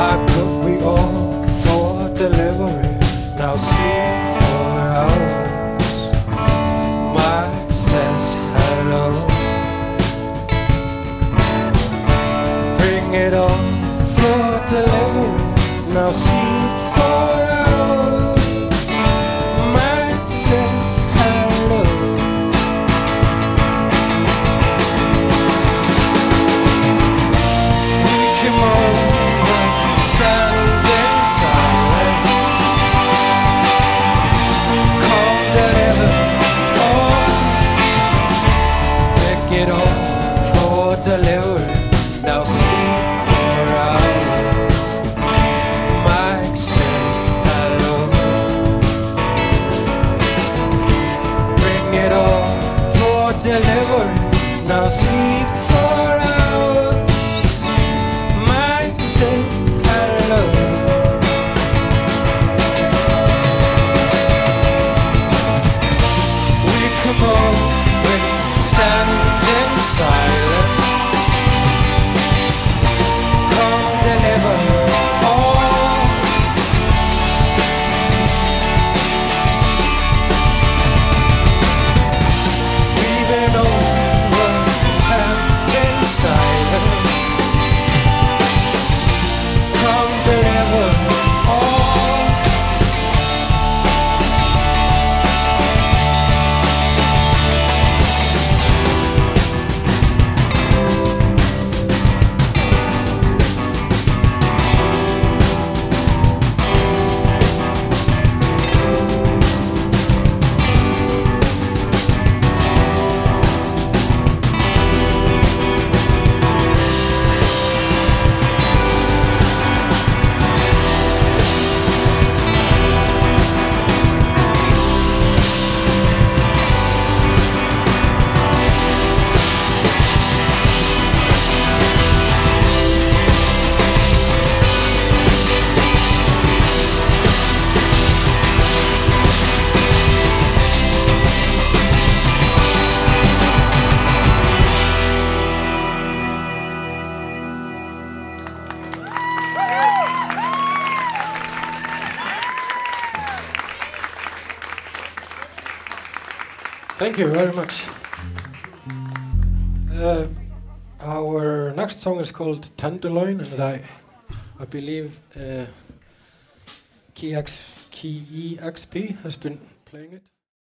I put we all for delivery. Now sleep for hours. My says hello. Bring it all for delivery. Now sleep for hours. My says hello. We came over, stand inside. Call that ever on. Make it all for delivery. Now sleep for hours. Mike says hello. Bring it all for delivery. Now sleep for hours. Mike says hello. We come on, we stand in silence. Thank you very much. Our next song is called Tenderloin, and I believe KEXP has been playing it.